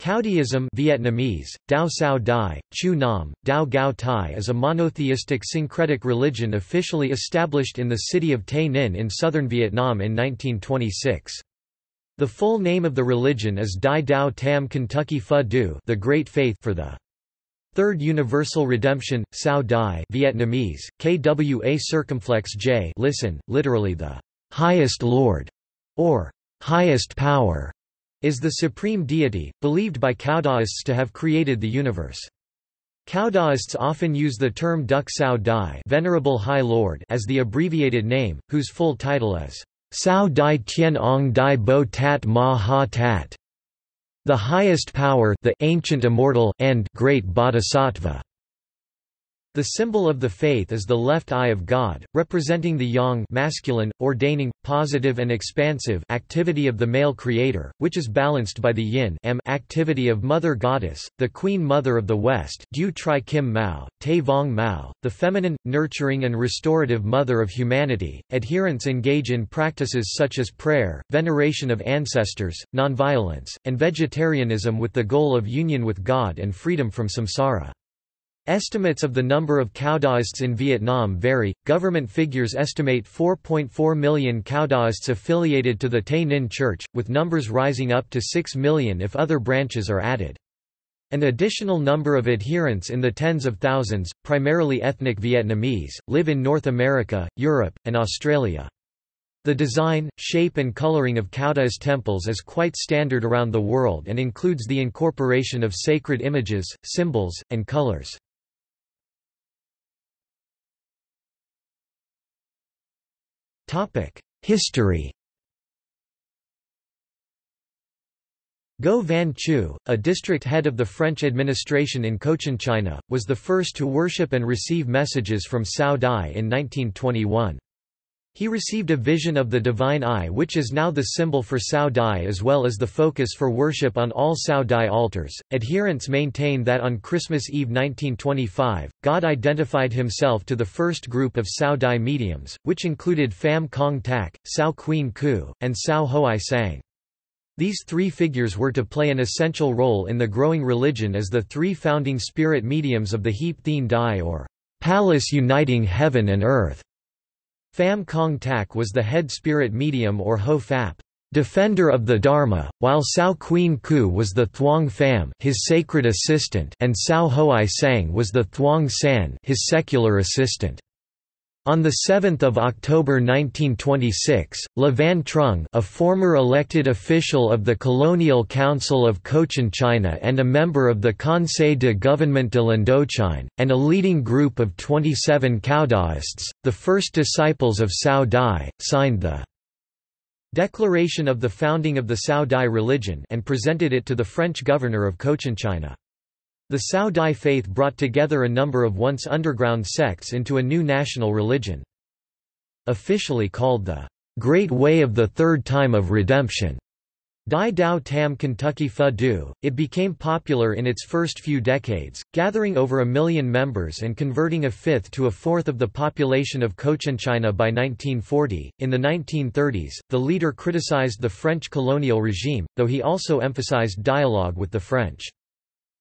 Cowdeism Vietnamese, Dao Sao Dai, Chu Nam, Dao Gao Thai is a monotheistic syncretic religion officially established in the city of Tay Ninh in southern Vietnam in 1926. The full name of the religion is Dai Dao Tam Kentucky Phu Du, the Great Faith for the Third Universal Redemption, Sao Dai Vietnamese, Kwa Circumflex J listen, literally the Highest Lord or Highest Power, is the supreme deity, believed by Cowdaoists to have created the universe. Cowdaoists often use the term Duc Sao Dai Venerable High Lord as the abbreviated name, whose full title is Sao Dai Tien Ong Dai Bo Tat Ma Ha Tat, the Highest Power, the Ancient Immortal, and Great Bodhisattva. The symbol of the faith is the left eye of God, representing the yang masculine, ordaining, positive and expansive activity of the male creator, which is balanced by the yin activity of Mother Goddess, the Queen Mother of the West, Du Tri Kim Mao, Te Vong Mao, the feminine, nurturing and restorative Mother of Humanity. Adherents engage in practices such as prayer, veneration of ancestors, nonviolence, and vegetarianism with the goal of union with God and freedom from samsara. Estimates of the number of Cowdaoists in Vietnam vary. Government figures estimate 4.4 million Cowdaoists affiliated to the Tay Ninh Church, with numbers rising up to 6 million if other branches are added. An additional number of adherents in the tens of thousands, primarily ethnic Vietnamese, live in North America, Europe, and Australia. The design, shape and coloring of Cowdaoist temples is quite standard around the world and includes the incorporation of sacred images, symbols, and colors. History. Go Van Chu, a district head of the French administration in Cochinchina, was the first to worship and receive messages from Sao Dai in 1921. He received a vision of the Divine Eye, which is now the symbol for Sao Dai as well as the focus for worship on all Sao Dai altars. Adherents maintain that on Christmas Eve 1925, God identified himself to the first group of Sao Dai mediums, which included Pham Cong Tak, Sao Queen Cu, and Sao Hoi Sang. These three figures were to play an essential role in the growing religion as the three founding spirit mediums of the Heap Thien Dai, or Palace Uniting Heaven and Earth. Pham Cong Tak was the head spirit medium, or Ho Phap, defender of the Dharma, while Sao Queen Cu was the Thuong Pham, his sacred assistant, and Sao Hoi Sang was the Thuong San, his secular assistant. On 7 October 1926, Le Van Trung, a former elected official of the Colonial Council of Cochinchina and a member of the Conseil de Gouvernement de l'Indochine, and a leading group of 27 Cowdaoists, the first disciples of Sao Dai, signed the Declaration of the Founding of the Sao Dai Religion and presented it to the French governor of Cochinchina. The Sao Dai faith brought together a number of once underground sects into a new national religion. Officially called the Great Way of the Third Time of Redemption, Dai Dao Tam Kentucky Phu Du, it became popular in its first few decades, gathering over 1 million members and converting a fifth to a fourth of the population of Cochinchina by 1940. In the 1930s, the leader criticized the French colonial regime, though he also emphasized dialogue with the French.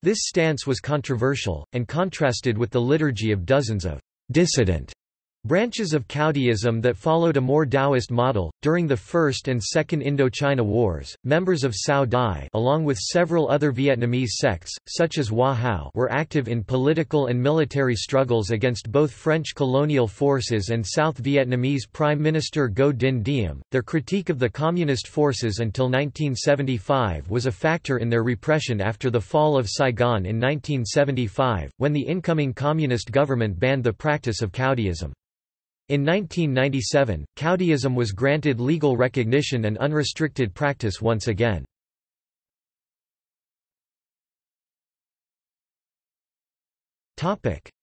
This stance was controversial, and contrasted with the liturgy of dozens of dissident branches of Cowdaism that followed a more Taoist model. During the First and Second Indochina Wars, members of Sao Dai, along with several other Vietnamese sects, such as Hoa Hao, were active in political and military struggles against both French colonial forces and South Vietnamese Prime Minister Go Dinh Diem. Their critique of the communist forces until 1975 was a factor in their repression after the fall of Saigon in 1975, when the incoming communist government banned the practice of Cowdaism. In 1997, Cowdaism was granted legal recognition and unrestricted practice once again.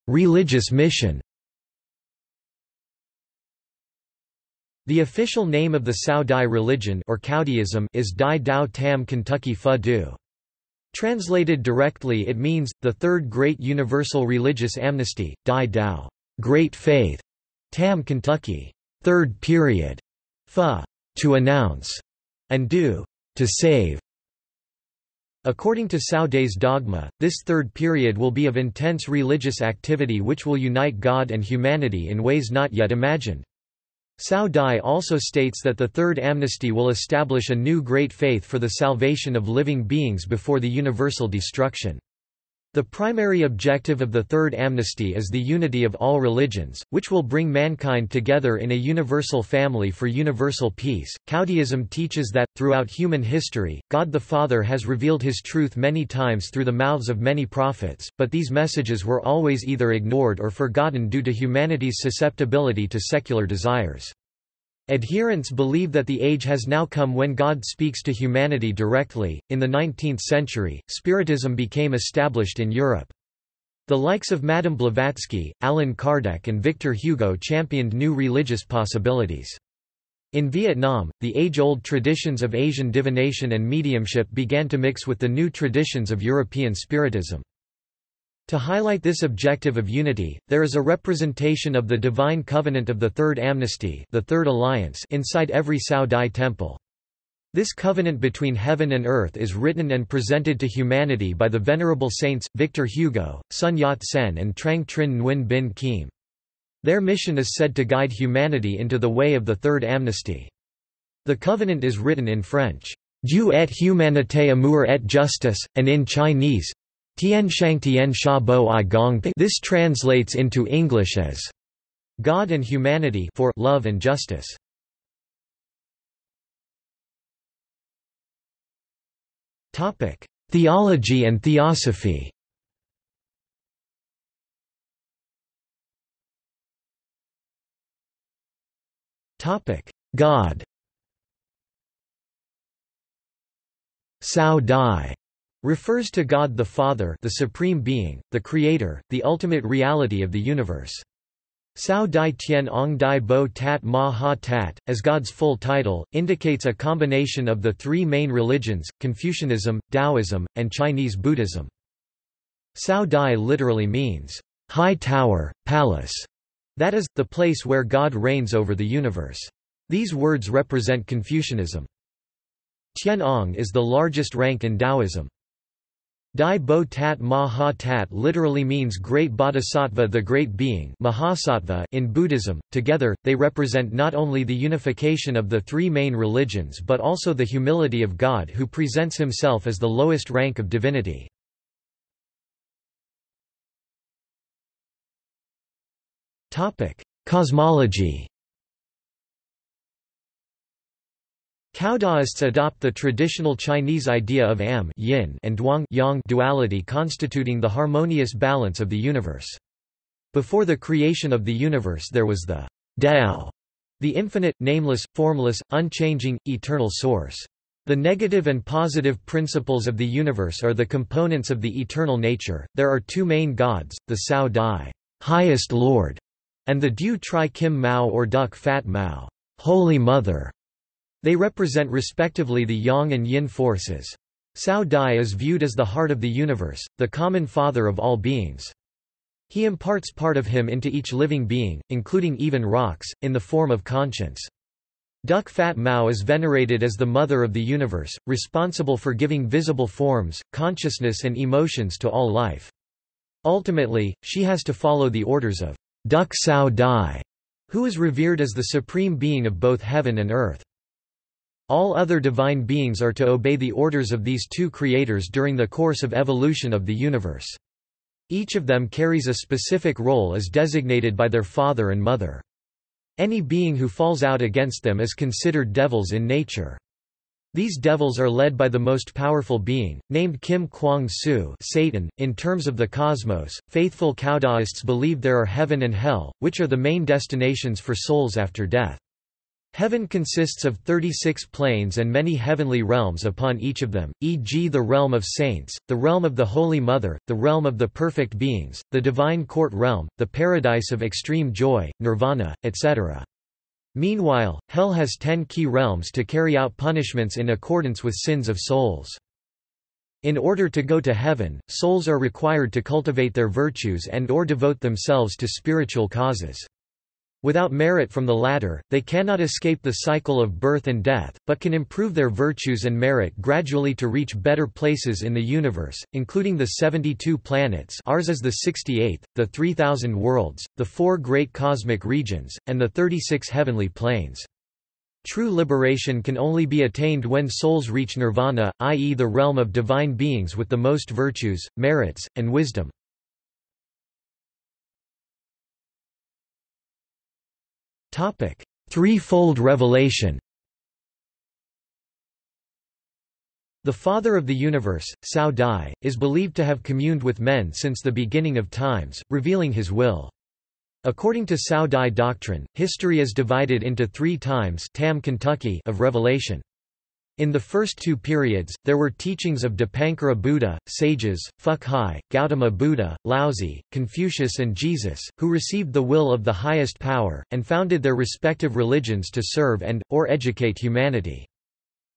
Religious mission. The official name of the Sao Dai religion, or Cowdaism, is Dai Dao Tam Kentucky Phu Du. Translated directly, it means, the Third Great Universal Religious Amnesty, Dai Dao, Great Faith. Tam Kentucky, third period, Phu, to announce, and Du, to save. According to Saude's dogma, this third period will be of intense religious activity which will unite God and humanity in ways not yet imagined. Saudai also states that the third amnesty will establish a new great faith for the salvation of living beings before the universal destruction. The primary objective of the third amnesty is the unity of all religions, which will bring mankind together in a universal family for universal peace. Kaudeism teaches that, throughout human history, God the Father has revealed his truth many times through the mouths of many prophets, but these messages were always either ignored or forgotten due to humanity's susceptibility to secular desires. Adherents believe that the age has now come when God speaks to humanity directly. In the 19th century, Spiritism became established in Europe. The likes of Madame Blavatsky, Alan Kardec, and Victor Hugo championed new religious possibilities. In Vietnam, the age-old traditions of Asian divination and mediumship began to mix with the new traditions of European Spiritism. To highlight this objective of unity, there is a representation of the divine covenant of the Third Amnesty, the Third Alliance, inside every Saudai temple. This covenant between heaven and earth is written and presented to humanity by the venerable saints, Victor Hugo, Sun Yat-sen and Trang Trinh Nguyen Binh Kim. Their mission is said to guide humanity into the way of the Third Amnesty. The covenant is written in French, Dieu et humanité amour et justice, and in Chinese, Tian Shang Tian Sha Bo I Gong. This translates into English as God and Humanity for Love and Justice. Topic: Theology and Theosophy. Topic: God. Sao Dai refers to God the Father, the Supreme Being, the Creator, the ultimate reality of the universe. Sao Dai Tien Ong Dai Bo Tat Ma Ha Tat, as God's full title, indicates a combination of the three main religions, Confucianism, Taoism, and Chinese Buddhism. Sao Dai literally means, high tower, palace, that is, the place where God reigns over the universe. These words represent Confucianism. Tien Ong is the largest rank in Taoism. Dai Bo Tat Ma Ha Tat literally means Great Bodhisattva, the Great Being, Mahasattva in Buddhism. Together, they represent not only the unification of the three main religions but also the humility of God who presents himself as the lowest rank of divinity. Cosmology. Caodaists adopt the traditional Chinese idea of am yin and duang yang duality constituting the harmonious balance of the universe. Before the creation of the universe there was the Tao, the infinite, nameless, formless, unchanging, eternal source. The negative and positive principles of the universe are the components of the eternal nature. There are two main gods, the Sao Dai, highest Lord, and the Du Tri Kim Mao or Duc Fat Mao, Holy Mother. They represent respectively the yang and yin forces. Sao Dai is viewed as the heart of the universe, the common father of all beings. He imparts part of him into each living being, including even rocks, in the form of conscience. Duc Fat Mao is venerated as the mother of the universe, responsible for giving visible forms, consciousness and emotions to all life. Ultimately, she has to follow the orders of Duc Sao Dai, who is revered as the supreme being of both heaven and earth. All other divine beings are to obey the orders of these two creators during the course of evolution of the universe. Each of them carries a specific role as designated by their father and mother. Any being who falls out against them is considered devils in nature. These devils are led by the most powerful being, named Kim Kwang Su, Satan. In terms of the cosmos, faithful Caodaists believe there are heaven and hell, which are the main destinations for souls after death. Heaven consists of 36 planes and many heavenly realms upon each of them, e.g. the realm of saints, the realm of the Holy Mother, the realm of the perfect beings, the divine court realm, the paradise of extreme joy, nirvana, etc. Meanwhile, hell has 10 key realms to carry out punishments in accordance with sins of souls. In order to go to heaven, souls are required to cultivate their virtues and or devote themselves to spiritual causes. Without merit from the latter, they cannot escape the cycle of birth and death, but can improve their virtues and merit gradually to reach better places in the universe, including the 72 planets, ours is the 68th, the 3,000 worlds, the 4 great cosmic regions, and the 36 heavenly planes. True liberation can only be attained when souls reach nirvana, i.e. the realm of divine beings with the most virtues, merits, and wisdom. Threefold revelation. The Father of the Universe, Sao Dai, is believed to have communed with men since the beginning of times, revealing his will. According to Sao Dai doctrine, history is divided into 3 times of revelation. In the first 2 periods, there were teachings of Dipankara Buddha, sages, Fukhai, Gautama Buddha, Laozi, Confucius and Jesus, who received the will of the highest power, and founded their respective religions to serve and, or educate humanity.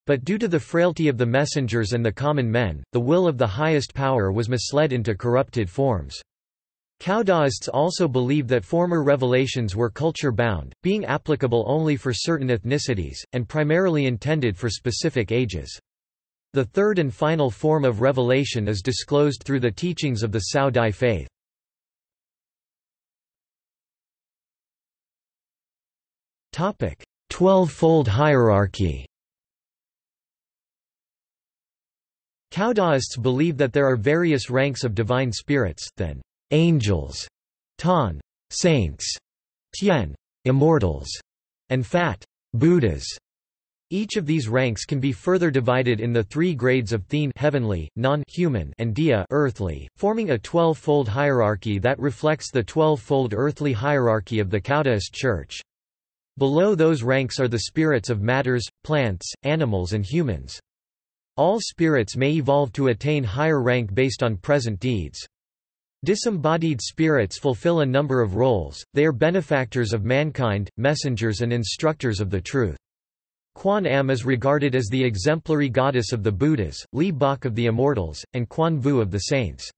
But due to the frailty of the messengers and the common men, the will of the highest power was misled into corrupted forms. Caudaists also believe that former revelations were culture-bound, being applicable only for certain ethnicities, and primarily intended for specific ages. The third and final form of revelation is disclosed through the teachings of the Sao Dai faith. Twelvefold hierarchy. Caudaists believe that there are various ranks of divine spirits, then angels, Tan, saints, Tien, immortals, and Fat, Buddhas. Each of these ranks can be further divided in the 3 grades of Thien, heavenly, non-human, and Dia, earthly, forming a 12-fold hierarchy that reflects the 12-fold earthly hierarchy of the Caodaist Church. Below those ranks are the spirits of matters, plants, animals and humans. All spirits may evolve to attain higher rank based on present deeds. Disembodied spirits fulfill a number of roles, they are benefactors of mankind, messengers and instructors of the truth. Quan Am is regarded as the exemplary goddess of the Buddhas, Li Bok of the Immortals, and Quan Vu of the Saints.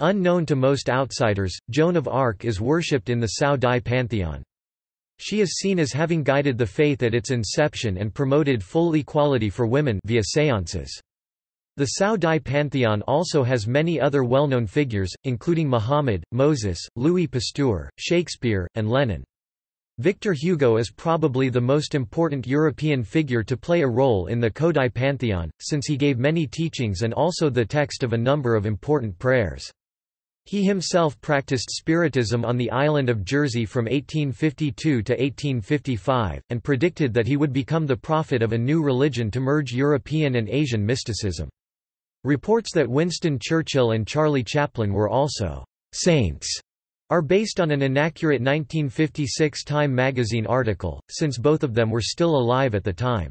Unknown to most outsiders, Joan of Arc is worshipped in the Sao Dai pantheon. She is seen as having guided the faith at its inception and promoted full equality for women via séances. The Sao Dai pantheon also has many other well-known figures, including Muhammad, Moses, Louis Pasteur, Shakespeare, and Lenin. Victor Hugo is probably the most important European figure to play a role in the Kodai pantheon, since he gave many teachings and also the text of a number of important prayers. He himself practiced Spiritism on the island of Jersey from 1852 to 1855, and predicted that he would become the prophet of a new religion to merge European and Asian mysticism. Reports that Winston Churchill and Charlie Chaplin were also saints are based on an inaccurate 1956 Time magazine article, since both of them were still alive at the time.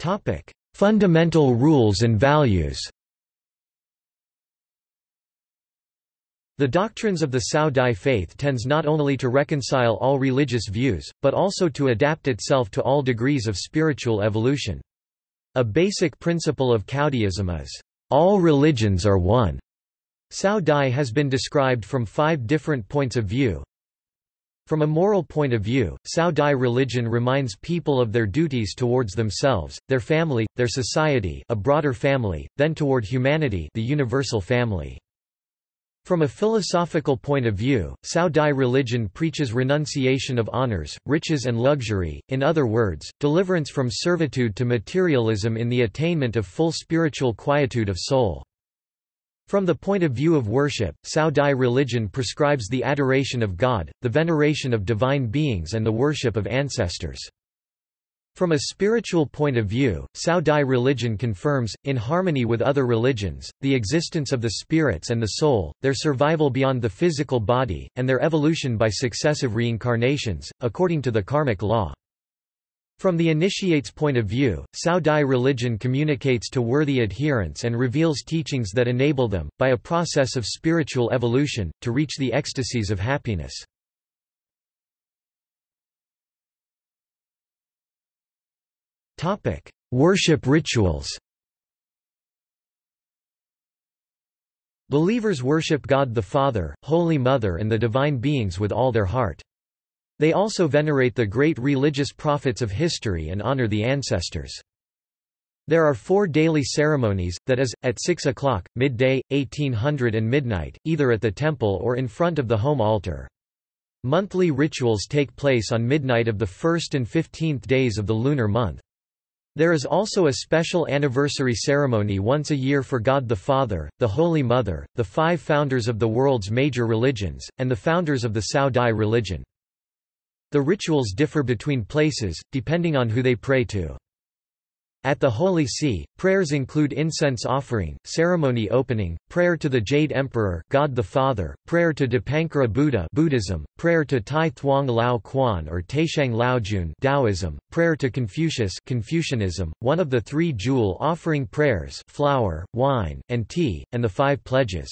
Topic: Fundamental rules and values. The doctrines of the Sao Dai faith tends not only to reconcile all religious views, but also to adapt itself to all degrees of spiritual evolution. A basic principle of Caodaism is, "All religions are one." Sao Dai has been described from 5 different points of view. From a moral point of view, Sao Dai religion reminds people of their duties towards themselves, their family, their society, a broader family, then toward humanity, the universal family. From a philosophical point of view, Sao Dai religion preaches renunciation of honors, riches and luxury, in other words, deliverance from servitude to materialism in the attainment of full spiritual quietude of soul. From the point of view of worship, Sao Dai religion prescribes the adoration of God, the veneration of divine beings and the worship of ancestors. From a spiritual point of view, Sao Dai religion confirms, in harmony with other religions, the existence of the spirits and the soul, their survival beyond the physical body, and their evolution by successive reincarnations, according to the karmic law. From the initiate's point of view, Sao Dai religion communicates to worthy adherents and reveals teachings that enable them, by a process of spiritual evolution, to reach the ecstasies of happiness. == Worship rituals == Believers worship God the Father, Holy Mother and the divine beings with all their heart. They also venerate the great religious prophets of history and honor the ancestors. There are 4 daily ceremonies, that is, at 6 o'clock, midday, 1800 and midnight, either at the temple or in front of the home altar. Monthly rituals take place on midnight of the 1st and 15th days of the lunar month. There is also a special anniversary ceremony once a year for God the Father, the Holy Mother, the 5 founders of the world's major religions, and the founders of the Cao Dai religion. The rituals differ between places, depending on who they pray to. At the Holy See, prayers include incense offering, ceremony opening, prayer to the Jade Emperor, God the Father, prayer to Dipankara Buddha, Buddhism, prayer to Tai Thuong Lao Quan or Taishang Laojun, Taoism, prayer to Confucius, Confucianism, one of the 3 jewel offering prayers, flour, wine, and tea, and the 5 pledges.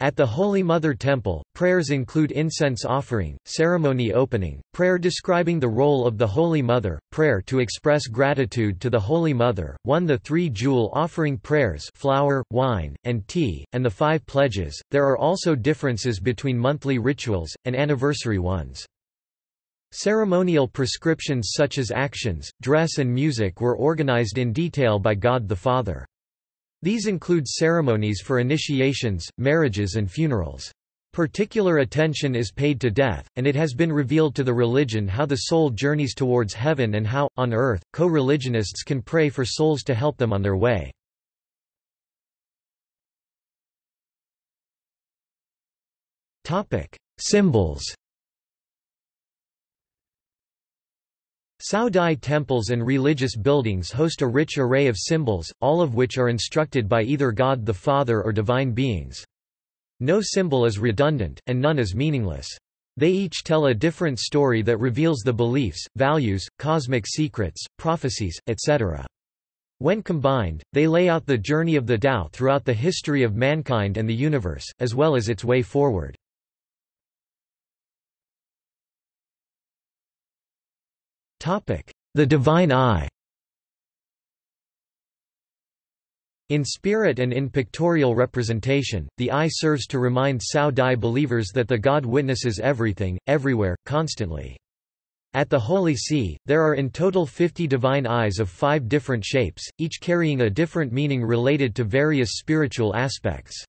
At the Holy Mother Temple, prayers include incense offering, ceremony opening, prayer describing the role of the Holy Mother, prayer to express gratitude to the Holy Mother, 3 jewel offering prayers, flour, wine, and tea, and the 5 pledges. There are also differences between monthly rituals and anniversary ones. Ceremonial prescriptions such as actions, dress, and music were organized in detail by God the Father. These include ceremonies for initiations, marriages and funerals. Particular attention is paid to death, and it has been revealed to the religion how the soul journeys towards heaven and how, on earth, co-religionists can pray for souls to help them on their way. Symbols. Cao Dai temples and religious buildings host a rich array of symbols, all of which are instructed by either God the Father or divine beings. No symbol is redundant, and none is meaningless. They each tell a different story that reveals the beliefs, values, cosmic secrets, prophecies, etc. When combined, they lay out the journey of the Tao throughout the history of mankind and the universe, as well as its way forward. The Divine Eye. In spirit and in pictorial representation, the eye serves to remind Cao Dai believers that the God witnesses everything, everywhere, constantly. At the Holy See, there are in total 50 divine eyes of 5 different shapes, each carrying a different meaning related to various spiritual aspects.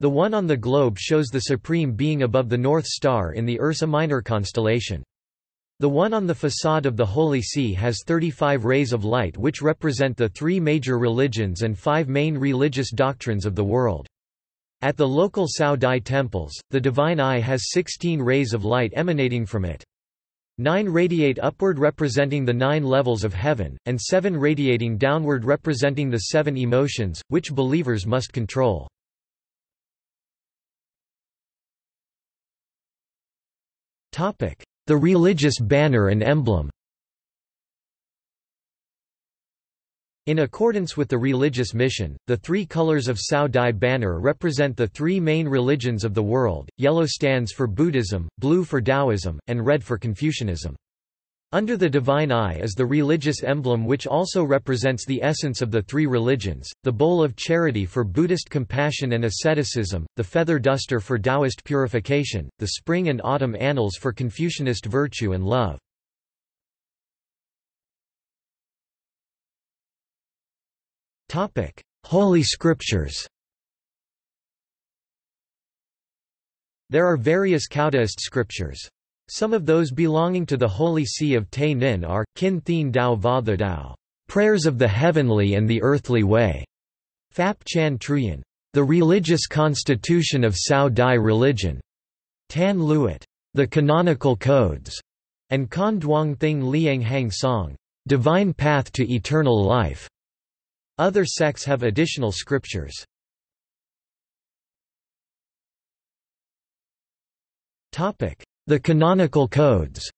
The one on the globe shows the Supreme Being above the North Star in the Ursa Minor constellation. The one on the facade of the Holy See has 35 rays of light which represent the 3 major religions and 5 main religious doctrines of the world. At the local Cao Dai temples, the Divine Eye has 16 rays of light emanating from it. 9 radiate upward representing the 9 levels of heaven, and 7 radiating downward representing the 7 emotions, which believers must control. The religious banner and emblem. In accordance with the religious mission, the 3 colors of Cao Dai banner represent the 3 main religions of the world. Yellow stands for Buddhism, blue for Taoism, and red for Confucianism. Under the Divine Eye is the religious emblem which also represents the essence of the 3 religions, the bowl of charity for Buddhist compassion and asceticism, the feather duster for Taoist purification, the spring and autumn annals for Confucianist virtue and love. Holy Scriptures. There are various Caoist scriptures. Some of those belonging to the Holy See of Tây Ninh are, Kinh Thien Dao Va The Dao, Prayers of the Heavenly and the Earthly Way, Phap Chan Truyen, The Religious Constitution of Cao Dai Religion, Tan Luat, The Canonical Codes, and Con Duong Thing Liang Hang Song, Divine Path to Eternal Life. Other sects have additional scriptures. The Canonical Codes.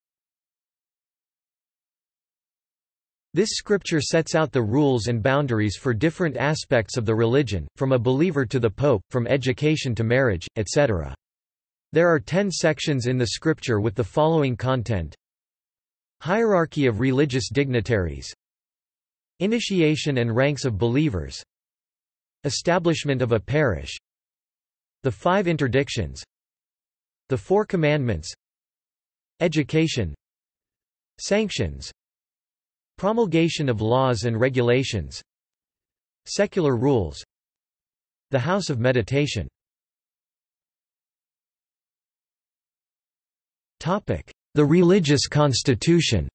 This scripture sets out the rules and boundaries for different aspects of the religion, from a believer to the Pope, from education to marriage, etc. There are 10 sections in the scripture with the following content: Hierarchy of religious dignitaries, Initiation and ranks of believers, Establishment of a parish, The Five Interdictions, The Four Commandments, Education, Sanctions, Promulgation of Laws and Regulations, Secular Rules, The House of Meditation. The Religious Constitution.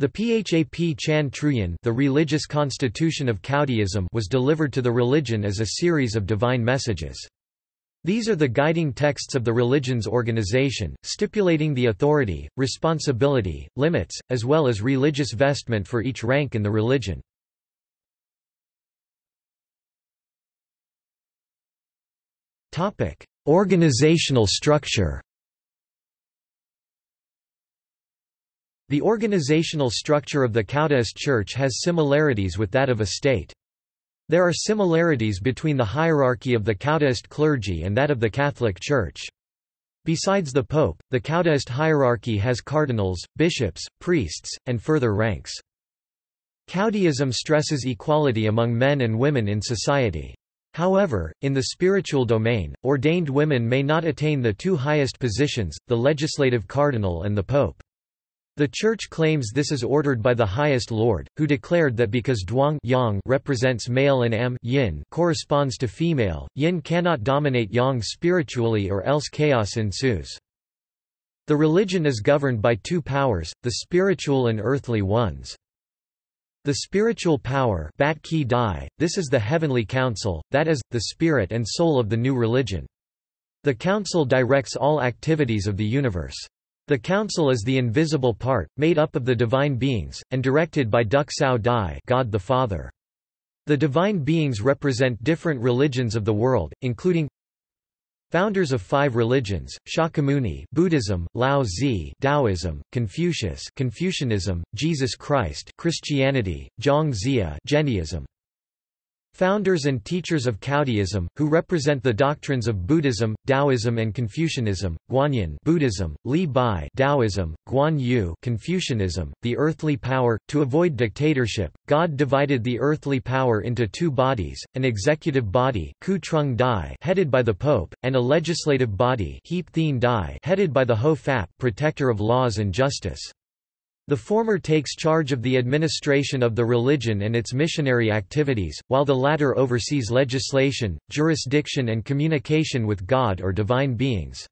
The Phap Chand Truyen, the religious constitution of Kaudiism, was delivered to the religion as a series of divine messages. These are the guiding texts of the religion's organization, stipulating the authority, responsibility, limits, as well as religious vestment for each rank in the religion. Organizational structure. The organizational structure of the Kaudaist Church has similarities with that of a state. There are similarities between the hierarchy of the Kaudaist clergy and that of the Catholic Church. Besides the Pope, the Kaudaist hierarchy has cardinals, bishops, priests, and further ranks. Kaudiism stresses equality among men and women in society. However, in the spiritual domain, ordained women may not attain the two highest positions, the legislative cardinal and the Pope. The Church claims this is ordered by the highest Lord, who declared that because duang yang represents male and am yin corresponds to female, yin cannot dominate yang spiritually or else chaos ensues. The religion is governed by two powers, the spiritual and earthly ones. The spiritual power, bat ki dai, this is the heavenly council, that is, the spirit and soul of the new religion. The council directs all activities of the universe. The council is the invisible part, made up of the divine beings, and directed by Duk Sao Dai, God the Father. The divine beings represent different religions of the world, including founders of five religions: Shakyamuni, Buddhism; Lao Tzu, Taoism; Confucius, Confucianism; Jesus Christ, Christianity; Zhangzia, Jainism. Founders and teachers of Kaudiism, who represent the doctrines of Buddhism, Taoism and Confucianism: Guanyin, Buddhism; Li Bai, Taoism; Guan Yu, Confucianism. The earthly power. To avoid dictatorship, God divided the earthly power into two bodies: an executive body, Ku Trung Dai, headed by the Pope, and a legislative body, Heap Thien Dai, headed by the Ho Phap, protector of laws and justice. The former takes charge of the administration of the religion and its missionary activities, while the latter oversees legislation, jurisdiction and communication with God or divine beings.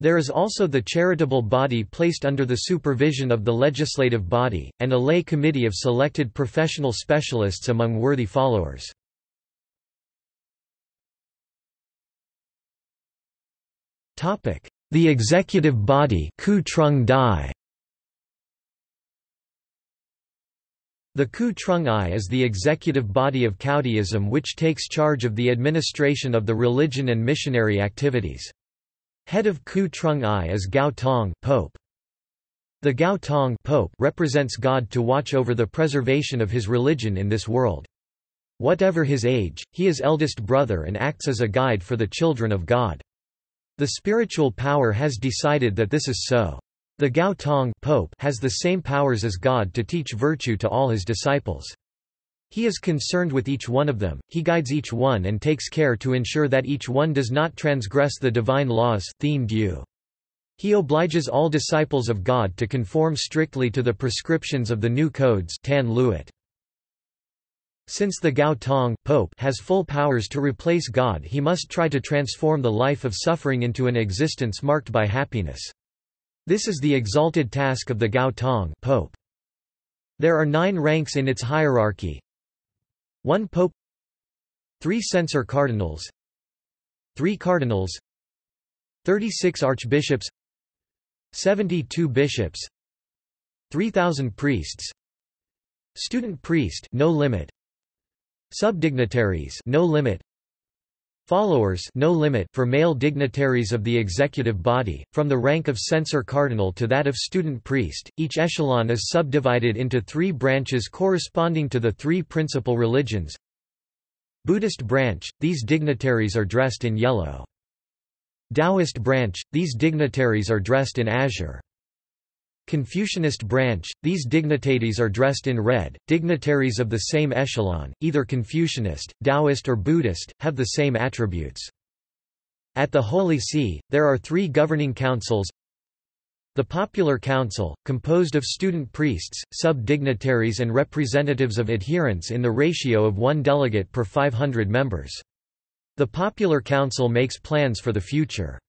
There is also the charitable body placed under the supervision of the legislative body, and a lay committee of selected professional specialists among worthy followers. The executive body, Ku Trung Dai. The Ku Trung I is the executive body of Kaudiism, which takes charge of the administration of the religion and missionary activities. Head of Ku Trung I is Gao Tong, Pope. The Gao Tong Pope represents God to watch over the preservation of his religion in this world. Whatever his age, he is eldest brother and acts as a guide for the children of God. The spiritual power has decided that this is so. The Gao Tong Pope has the same powers as God to teach virtue to all his disciples. He is concerned with each one of them, he guides each one and takes care to ensure that each one does not transgress the divine laws. He obliges all disciples of God to conform strictly to the prescriptions of the new codes. Since the Gao Tong Pope has full powers to replace God, he must try to transform the life of suffering into an existence marked by happiness. This is the exalted task of the Gao Tong Pope. There are 9 ranks in its hierarchy: 1 Pope, 3 censor cardinals, 3 cardinals, 36 archbishops, 72 bishops, 3,000 priests, student priest, no limit, subdignitaries, no limit. Followers, no limit, for male dignitaries of the executive body, from the rank of censor cardinal to that of student priest. Each echelon is subdivided into 3 branches corresponding to the 3 principal religions. Buddhist branch, these dignitaries are dressed in yellow. Taoist branch, these dignitaries are dressed in azure. Confucianist branch, these dignitaries are dressed in red. Dignitaries of the same echelon, either Confucianist, Taoist or Buddhist, have the same attributes. At the Holy See, there are three governing councils. The Popular Council, composed of student priests, sub-dignitaries and representatives of adherents in the ratio of one delegate per 500 members. The Popular Council makes plans for the future.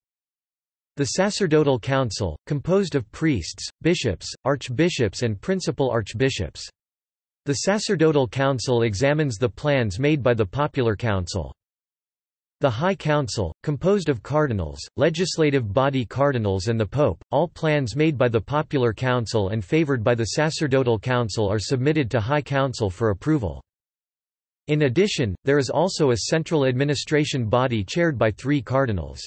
The Sacerdotal Council, composed of priests, bishops, archbishops and principal archbishops. The Sacerdotal Council examines the plans made by the Popular Council. The High Council, composed of cardinals, legislative body cardinals and the Pope, all plans made by the Popular Council and favored by the Sacerdotal Council are submitted to High Council for approval. In addition, there is also a central administration body chaired by three cardinals.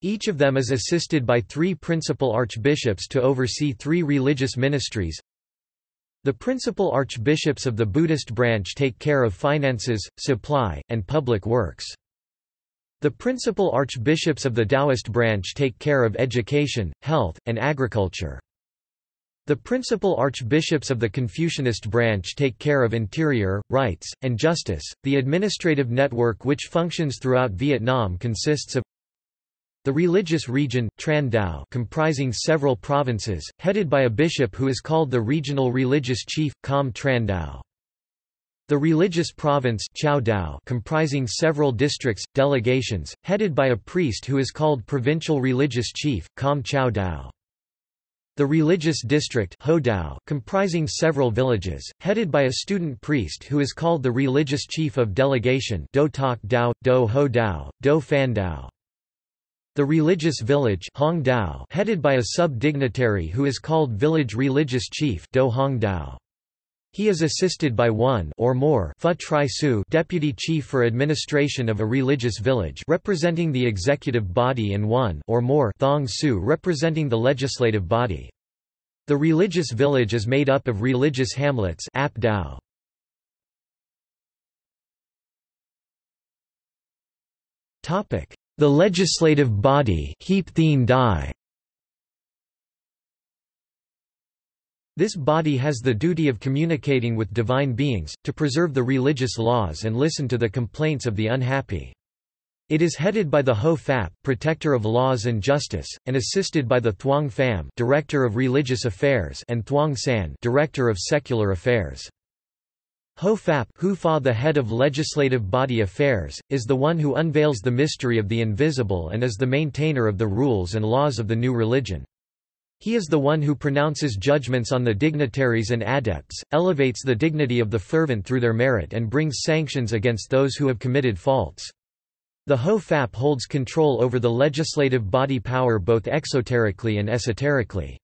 Each of them is assisted by three principal archbishops to oversee three religious ministries. The principal archbishops of the Buddhist branch take care of finances, supply, and public works. The principal archbishops of the Taoist branch take care of education, health, and agriculture. The principal archbishops of the Confucianist branch take care of interior, rights, and justice. The administrative network which functions throughout Vietnam consists of the religious region, Tran Dao, comprising several provinces, headed by a bishop who is called the regional religious chief, Kham Tran Dao. The religious province, Chao Dao, comprising several districts, delegations, headed by a priest who is called provincial religious chief, Kham Chao Dao. The religious district, Ho Dao, comprising several villages, headed by a student priest who is called the religious chief of delegation, Do Tok Dao, Do Ho Dao, Do Fan Dao. The religious village, Hong Dao, headed by a sub-dignitary who is called village religious chief, Do Hong Dao. He is assisted by one or more Phu Tri Su, deputy chief for administration of a religious village representing the executive body, and one or more Thong Su representing the legislative body. The religious village is made up of religious hamlets. Ap Dao. Topic: the legislative body. This body has the duty of communicating with divine beings, to preserve the religious laws and listen to the complaints of the unhappy. It is headed by the Ho Phap, protector of laws and justice, and assisted by the Thuong Pham, director of religious affairs, and Thuong San, director of secular affairs. Ho Phap, Hu Fa, the head of legislative body affairs, is the one who unveils the mystery of the invisible and is the maintainer of the rules and laws of the new religion. He is the one who pronounces judgments on the dignitaries and adepts, elevates the dignity of the fervent through their merit, and brings sanctions against those who have committed faults. The Ho Phap holds control over the legislative body power both exoterically and esoterically.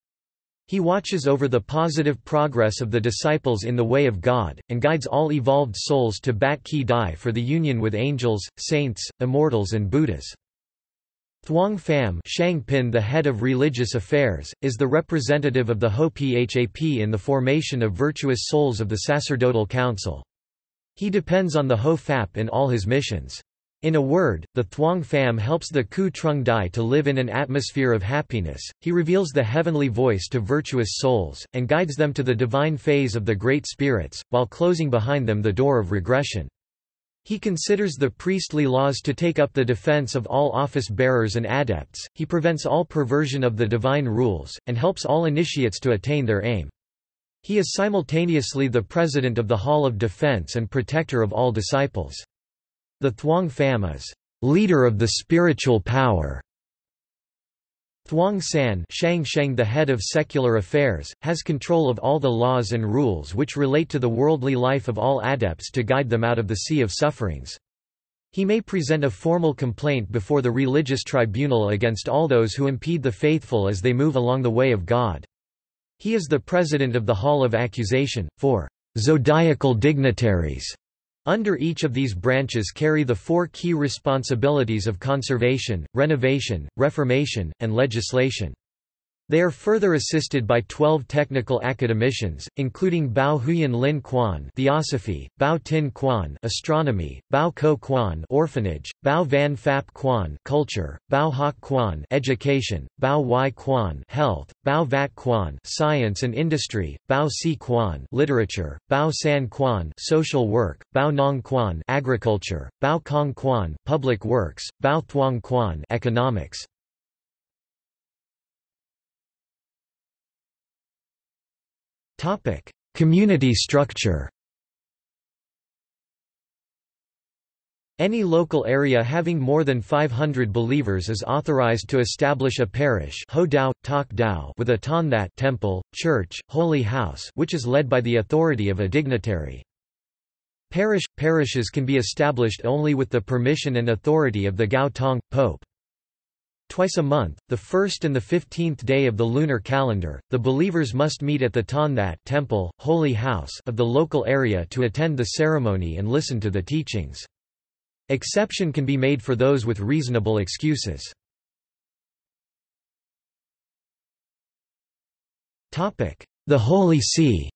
He watches over the positive progress of the disciples in the way of God, and guides all evolved souls to Bat Ki Dai for the union with angels, saints, immortals and Buddhas. Thuong Pham, Shang Pin, the head of religious affairs, is the representative of the Ho Phap in the formation of virtuous souls of the Sacerdotal Council. He depends on the Ho Phap in all his missions. In a word, the Thuong Pham helps the Cu Trung Dai to live in an atmosphere of happiness. He reveals the heavenly voice to virtuous souls, and guides them to the divine phase of the Great Spirits, while closing behind them the door of regression. He considers the priestly laws to take up the defense of all office-bearers and adepts, he prevents all perversion of the divine rules, and helps all initiates to attain their aim. He is simultaneously the president of the Hall of Defense and protector of all disciples. The Thuong Pham is leader of the spiritual power. Thuong San, Shang Sheng, the head of secular affairs, has control of all the laws and rules which relate to the worldly life of all adepts to guide them out of the sea of sufferings. He may present a formal complaint before the religious tribunal against all those who impede the faithful as they move along the way of God. He is the president of the Hall of Accusation, for zodiacal dignitaries. Under each of these branches carry the four key responsibilities of conservation, renovation, reformation, and legislation. They are further assisted by 12 technical academicians, including Bao Huyan Lin Quan, Theosophy; Bao Tin Quan, Astronomy; Bao Ko Quan, Orphanage; Bao Van Phap Quan, Culture; Bao Hoc Quan, Education; Bao Y Quan, Health; Bao Vat Quan, Science and Industry; Bao Si Quan, Literature; Bao San Quan, Social Work; Bao Nong Quan, Agriculture; Bao Kong Quan, Public Works; Bao Thuong Quan, Economics. Community structure. Any local area having more than 500 believers is authorized to establish a parish with a tondat temple, church, holy house, which is led by the authority of a dignitary. Parishes can be established only with the permission and authority of the Gao Tong, Pope. Twice a month, the 1st and the 15th day of the lunar calendar, the believers must meet at the Tondat temple, holy house of the local area to attend the ceremony and listen to the teachings. Exception can be made for those with reasonable excuses. The Holy See.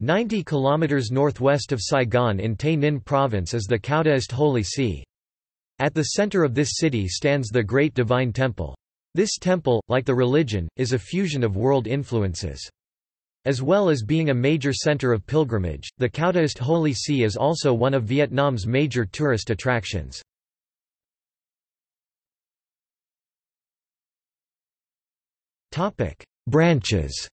90 kilometers northwest of Saigon in Tay Ninh Province is the Caudaist Holy See. At the center of this city stands the Great Divine Temple. This temple, like the religion, is a fusion of world influences. As well as being a major center of pilgrimage, the Caudaist Holy See is also one of Vietnam's major tourist attractions. Branches.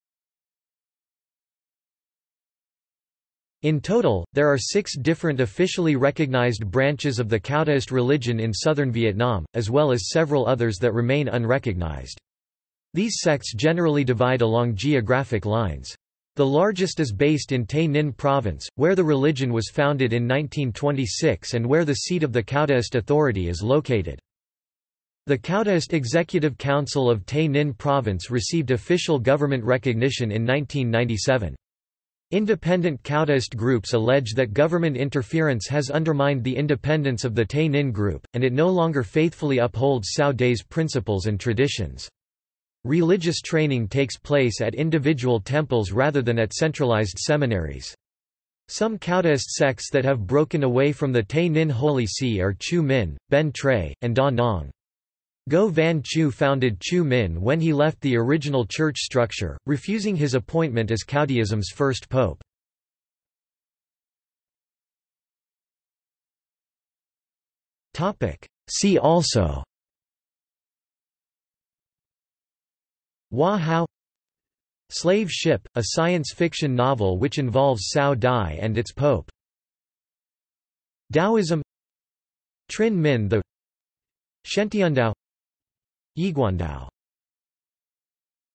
In total, there are 6 different officially recognized branches of the Caudaist religion in southern Vietnam, as well as several others that remain unrecognized. These sects generally divide along geographic lines. The largest is based in Tay Ninh Province, where the religion was founded in 1926 and where the seat of the Caudaist authority is located. The Caudaist Executive Council of Tay Ninh Province received official government recognition in 1997. Independent Caudaist groups allege that government interference has undermined the independence of the Tay Ninh group, and it no longer faithfully upholds Cao Day's principles and traditions. Religious training takes place at individual temples rather than at centralized seminaries. Some Caudaist sects that have broken away from the Tay Ninh Holy See are Chu Minh, Ben Tre, and Da Nang. Go Van Chu founded Chu Minh when he left the original church structure, refusing his appointment as Caudaism's first pope. See also: Hoa Hao, Slave Ship, a science fiction novel which involves Cao Dai and its pope; Taoism; Trinh Minh the Shentiandao, Yiguandao.